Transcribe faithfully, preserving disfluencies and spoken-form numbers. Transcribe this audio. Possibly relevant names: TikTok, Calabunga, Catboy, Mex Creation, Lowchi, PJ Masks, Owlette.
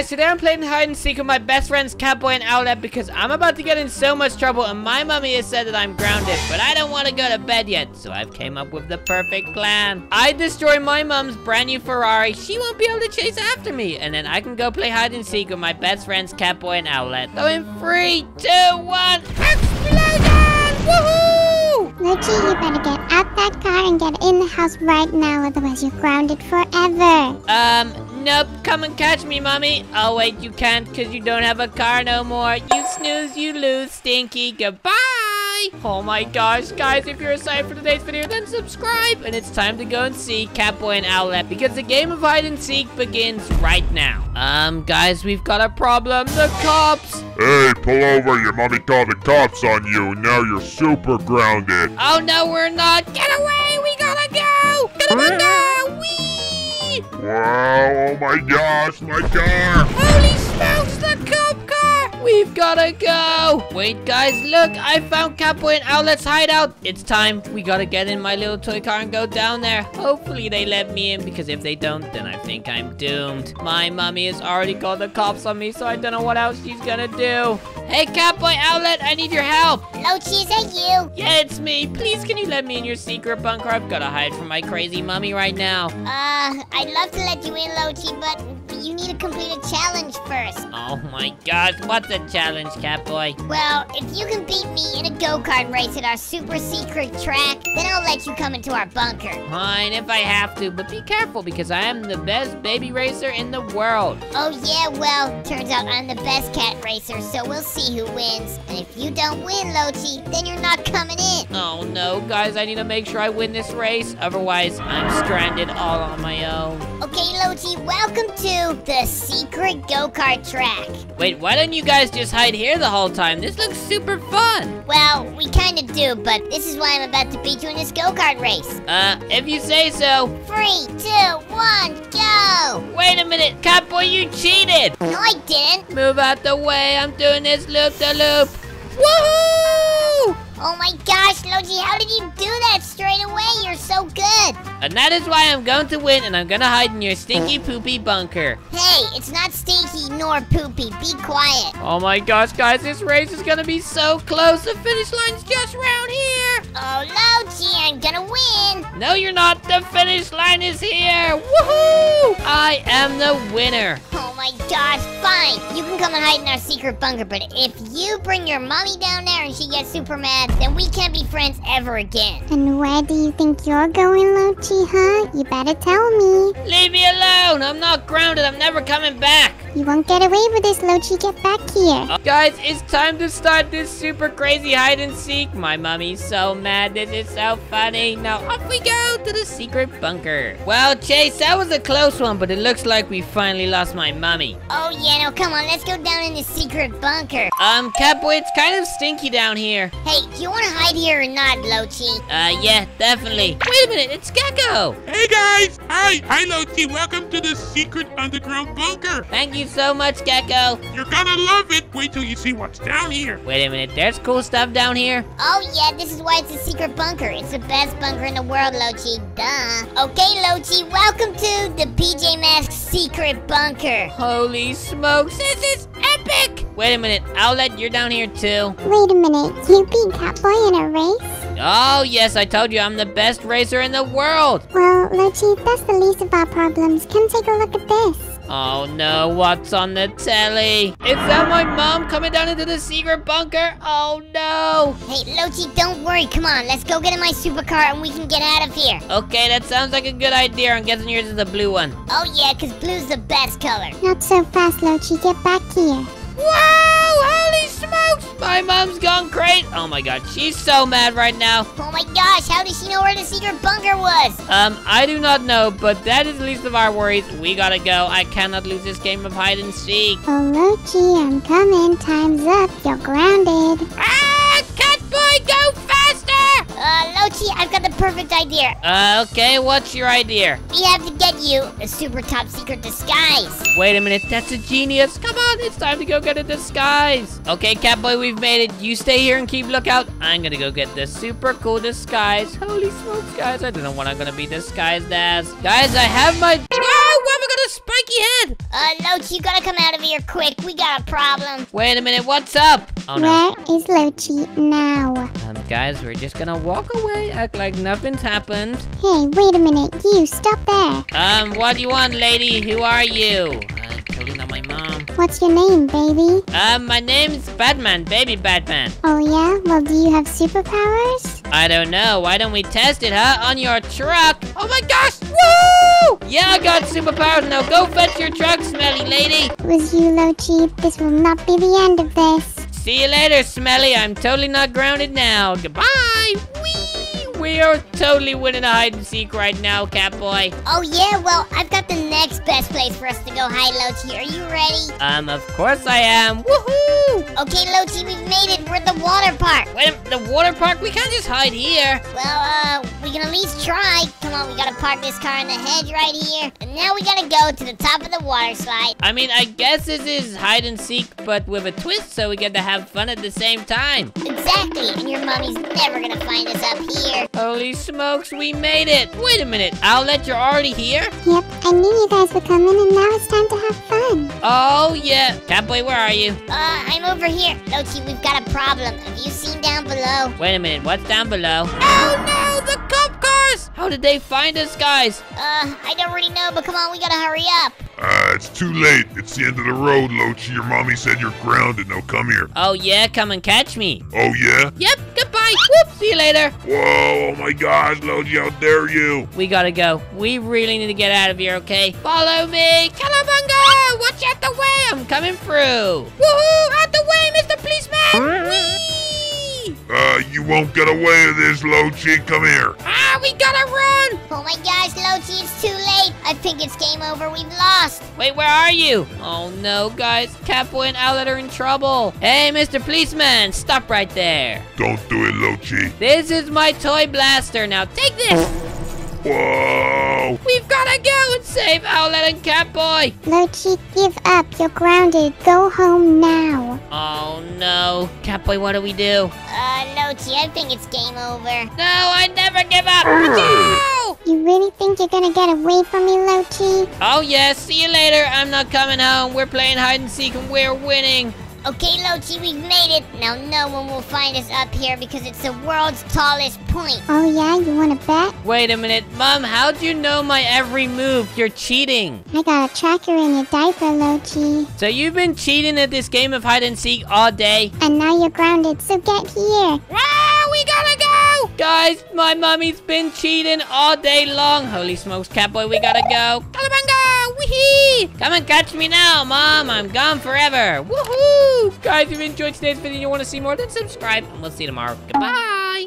guys, today I'm playing hide and seek with my best friends Catboy and Owlette because I'm about to get in so much trouble and my mommy has said that I'm grounded, but I don't want to go to bed yet, so I've came up with the perfect plan. I destroy my mom's brand new Ferrari, she won't be able to chase after me, and then I can go play hide and seek with my best friends Catboy and Owlette. So in three, two, one, explosion! Woohoo! Lowchi, you better get out that car and get in the house right now, otherwise you're grounded forever. Um, nope, come and catch me, mommy. Oh, wait, you can't because you don't have a car no more. You snooze, you lose, stinky. Goodbye. Oh my gosh, guys, if you're excited for today's video, then subscribe. And it's time to go and see Catboy and Owlette because the game of hide and seek begins right now. Um, guys, we've got a problem. The cops. Hey, pull over, your mommy called the cops on you, and now you're super grounded. Oh, no, we're not. Get away, we gotta go. Get away, go, wee. Wow, oh my gosh, my car. Holy smokes, the cop car. We've gotta go. Wait, guys, look, I found Catboy and Owlette's hideout. It's time. We gotta get in my little toy car and go down there. Hopefully they let me in, because if they don't, then I think I'm doomed. My mommy has already called the cops on me, so I don't know what else she's gonna do. Hey, Catboy, Owlette, I need your help. Lowchi, is that you? Yeah, it's me. Please, can you let me in your secret bunker? I've got to hide from my crazy mommy right now. Uh, I'd love to let you in, Lowchi, but you need to complete a challenge first. Oh, my gosh. What's a challenge, Catboy? Well, if you can beat me in a go-kart race at our super secret track, then I'll let you come into our bunker. Fine, if I have to, but be careful because I am the best baby racer in the world. Oh, yeah, well, turns out I'm the best cat racer, so we'll see who wins. And if you don't win, Lowchi, then you're not coming in. Oh, no, guys, I need to make sure I win this race. Otherwise, I'm stranded all on my own. Okay, Lowchi, welcome to the secret go-kart track. Wait, why don't you guys just hide here the whole time? This looks super fun. Well, we kind of do, but this is why I'm about to beat you in this go-kart race. Uh, if you say so. Three, two, one, go! Wait a minute, Catboy, you cheated! No, I didn't. Move out the way, I'm doing this loop-the-loop. Woohoo! Oh my gosh, Lowchi, how did you do that straight away? You're so good. And that is why I'm going to win, and I'm going to hide in your stinky poopy bunker. Hey, it's not stinky nor poopy. Be quiet. Oh my gosh, guys, this race is going to be so close. The finish line's just around here. Oh, Lowchi, I'm going to win. No, you're not. The finish line is here. Woohoo! I am the winner. Oh my gosh, fine. You can come and hide in our secret bunker, but if you bring your mommy down there and she gets super mad, then we can't be friends ever again. And where do you think you're going, Lowchi, huh? You better tell me. Leave me alone. I'm not grounded. I'm never coming back. You won't get away with this, Lowchi. Get back here. Uh, guys, it's time to start this super crazy hide and seek. My mommy's so mad. This is so funny. Now off we go to the secret bunker. Well, Chase, that was a close one, but it looks like we finally lost my mommy. Oh, yeah. No, come on. Let's go down in the secret bunker. Um, Catboy, it's kind of stinky down here. Hey, do you want to hide here or not, Lowchi? Uh, yeah, definitely. Wait a minute, it's Gecko. Hey, guys. Hi. Hi, Lowchi. Welcome to the secret underground bunker. Thank you so much, Gecko. You're gonna love it. Wait till you see what's down here. Wait a minute, there's cool stuff down here. Oh, yeah, this is why it's a secret bunker. It's the best bunker in the world, Lowchi. Duh. Okay, Lowchi, welcome to the P J Masks secret bunker. Holy smokes, this is epic. Wait a minute, Owlette, you're down here too. Wait a minute, you beat Catboy in a race? Oh, yes, I told you I'm the best racer in the world. Well, Lowchi, that's the least of our problems. Come take a look at this. Oh, no, what's on the telly? Is that my mom coming down into the secret bunker? Oh, no. Hey, Lowchi, don't worry. Come on, let's go get in my supercar and we can get out of here. Okay, that sounds like a good idea. I'm guessing yours is the blue one. Oh, yeah, because blue's the best color. Not so fast, Lowchi. Get back here. Whoa, holy smokes! My mom's gone crazy. Oh my god, she's so mad right now. Oh my gosh, how does she know where the secret bunker was? Um, I do not know, but that is the least of our worries. We gotta go. I cannot lose this game of hide and seek. Oh, Lowchi, I'm coming. Time's up. You're grounded. Ah, Catboy, go faster! Uh, Lowchi, I've got the perfect idea. Uh, okay, what's your idea? We have to get you a super top secret disguise. Wait a minute, that's a genius. Come on, it's time to go get a disguise. Okay, Catboy, we've made it. You stay here and keep lookout. I'm gonna go get the super cool disguise. Holy smokes, guys, I don't know what I'm gonna be disguised as. Guys, I have my... Wubba got a spiky head. Uh, Lowchi, you gotta come out of here quick. We got a problem. Wait a minute, what's up? Oh, no. Where is Lowchi now? Um, guys, we're just gonna walk away, act like nothing's happened. Hey, wait a minute. You, stop there. Um, what do you want, lady? Who are you? I'm calling on my mom. What's your name, baby? Um, my name's Batman, baby Batman. Oh, yeah? Well, do you have superpowers? I don't know. Why don't we test it, huh? On your truck. Oh, my gosh! Woo! Yeah, I got superpowers. Now go fetch your truck, smelly lady. It was you, Lowchi. This will not be the end of this. See you later, smelly. I'm totally not grounded now. Goodbye. Whee! We are totally winning a hide-and-seek right now, Catboy. Oh, yeah? Well, I've got the next best place for us to go hide, Lowchi. Are you ready? Um, of course I am. Woohoo! Okay, Lowchi, we've made it. We're at the water park. Wait, the water park? We can't just hide here. Well, uh, we can at least try. Come on, we gotta park this car in the hedge right here. And now we gotta go to the top of the water slide. I mean, I guess this is hide-and-seek, but with a twist, so we get to have fun at the same time. Exactly, and your mommy's never gonna find us up here. Holy smokes, we made it! Wait a minute, Owlette, you're already here? Yep, I knew you guys were coming and now it's time to have fun. Oh yeah. Catboy, where are you? Uh, I'm over here. Lowchi, we've got a problem. Have you seen down below? Wait a minute, what's down below? Oh no, the cop cars! How did they find us, guys? Uh, I don't really know, but come on, we gotta hurry up. Uh, it's too late. It's the end of the road, Lowchi. Your mommy said you're grounded. Now come here. Oh, yeah? Come and catch me. Oh, yeah? Yep. Goodbye. Whoop. See you later. Whoa. Oh, my gosh, Lowchi. How dare you? We gotta go. We really need to get out of here, okay? Follow me. Calabunga. Watch out the way. I'm coming through. Woohoo. Out the way, Mister Policeman. Whee. Uh, you won't get away with this, Lowchi. Come here. Ah, we gotta run. Oh, my gosh, Lowchi. It's too late. I think it's game over. We've lost. Wait, where are you? Oh no, guys. Catboy and Owlette are in trouble. Hey, Mister Policeman, stop right there. Don't do it, Lowchi. This is my toy blaster. Now take this. Whoa. We've got to go and save Owlette and Catboy. Lowchi, give up. You're grounded. Go home now. Oh no. Catboy, what do we do? Uh, Lowchi, I think it's game over. No, I never give up. No! You really think you're gonna get away from me, Lowchi? Oh, yes. See you later. I'm not coming home. We're playing hide-and-seek and we're winning. Okay, Lowchi, we've made it. Now no one will find us up here because it's the world's tallest point. Oh, yeah? You wanna bet? Wait a minute. Mom, how do you know my every move? You're cheating. I got a tracker in your diaper, Lowchi. So you've been cheating at this game of hide-and-seek all day? And now you're grounded, so get here. Ah, we gotta go! Guys, my mommy's been cheating all day long. Holy smokes, Catboy, we gotta go. Calabunga! Wee-hee! Come and catch me now, Mom. I'm gone forever. Woohoo! Guys, if you enjoyed today's video and you want to see more, then subscribe. And we'll see you tomorrow. Goodbye.